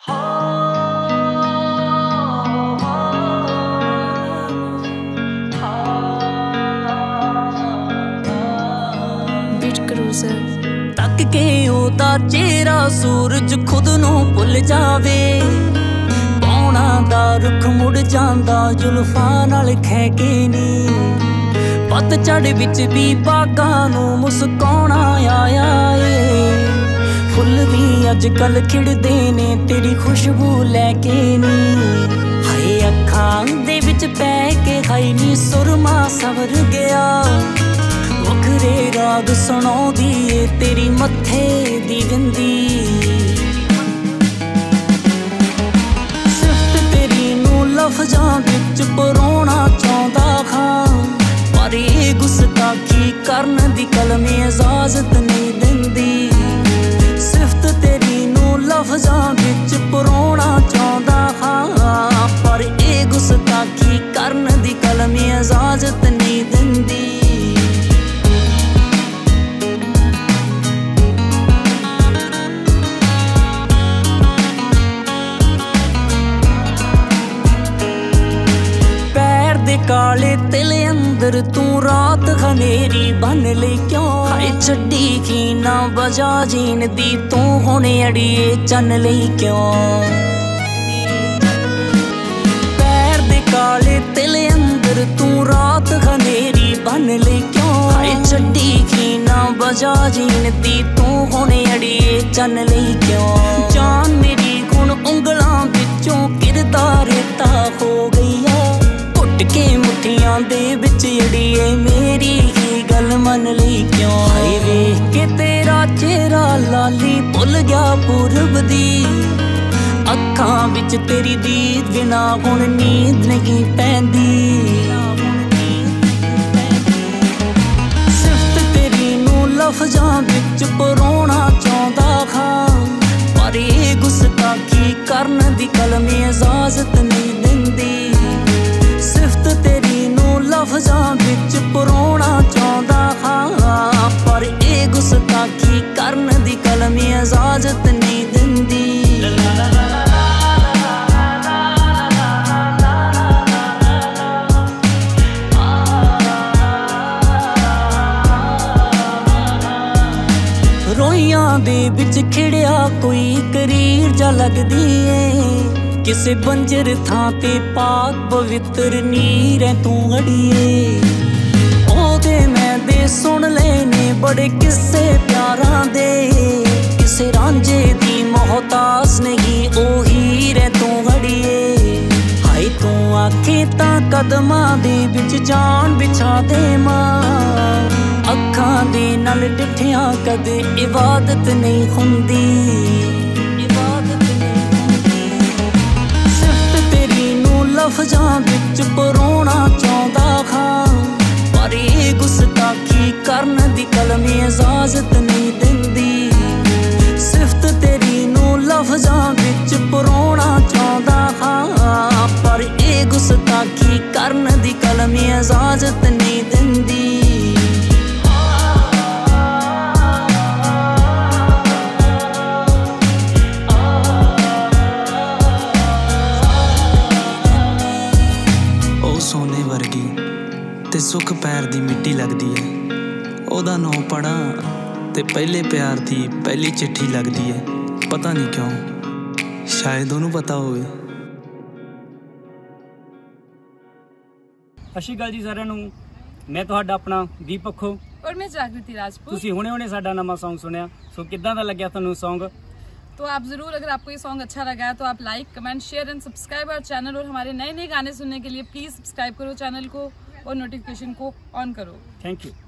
तक के ओदा चेहरा सूरज खुद नू भुल जावे पौना दा रुख मुड़ जांदा जुल्फां नाल खह के नी पतझड़ विच भी बागां नू मुस्काउणा आया ए फुल भी अजकल खिड़दे ने तेरी खुशबू लैके नी हाय अखां दे विच पै के हाय नी सुरमा सवर गया वखरे राग सुनाउंदी ए तेरी मत्थे दी गंदी सिर्फ तेरी नू लफजां विच परोना चाहुंदा हां पर ए गुस्ताखी करन दी कलमे इजाजत नहीं दिंदी सिर्फ तेरी नू लफजां विच परोना चाहुंदा हां पर ए गुस्ताखी करन दी कलमे इजाजत नहीं दिंदी काले तिले अंदर तू रात खनेरी बन ले क्यों हाय छड्डी की ना बजा जीन दी तू होने अड़िए चन ले क्यों पैर दे काले तिले अंदर तू रात खनेरी बन ले क्यों हाय छड्डी की ना बजा जीन दी तू होने अड़िए चन ले क्यों जान मेरी गुण उंगलां विचों किरदा रेता हो गई के मुठियां दे विच अड़िए मेरी ही गल मन ली क्यों हाय वेख के तेरा चेहरा लाली भुल गया पूरब दी अखां विच तेरी दीद बिना हुण नींद नहीं पैंदी सिर्फ तेरी नू लफजां विच परोना चाहुंदा हां पर ए गुस्ताखी करन दी कलमे इजाजत नहीं दिंदी सिर्फ तेरी नू लफजां विच परोना चाहुंदा हां पर ए गुस्ताखी करन दी कलमे इजाजत नहीं दिंदी रोइयां दे विच खिड़िया कोई करीर जा लगदी ए किसे बंजर थां ते पाक पवित्र नीर तू अड़िए ओदे मैं दे सुन लेने बड़े किस्से प्यारां दे किसे रांझे दी मोहताज नहीं ओ हीर तू अड़िए हाय तू आखे तां कदमां दे विच जान बिछा दे मां अखां दे नाल डिठियां कदे इबादत नहीं हुंदी लफजां विच परोना चाहुंदा हां पर ए गुस्ताखी करन दी कलमे इजाजत नहीं दिंदी सिर्फ तेरी नू लफजां विच परोना चाहुंदा हां पर ए गुस्ताखी करन दी कलमे इजाजत नहीं दिंदी सोने वर्गी ते सुख पैर दी मिट्टी लगदी है ओदा नौ पढ़ा ते पहले प्यार दी पहली चिट्ठी लगदी है पता नहीं क्यों शायद उन्होंने पता होवे। अशिकल जी सारे नूं मैं तुहाडा अपना दीपखो और मैं जागृति राजपूत तुसी हुणे साडा नवा सॉन्ग सुनिया सो किदां दा लग्या तुहानूं सॉन्ग तो आप ज़रूर अगर आपको ये सॉन्ग अच्छा लगा है तो आप like comment share and subscribe our channel और हमारे नए नए गाने सुनने के लिए प्लीज़ सब्सक्राइब करो चैनल को और नोटिफिकेशन को ऑन करो। Thank you.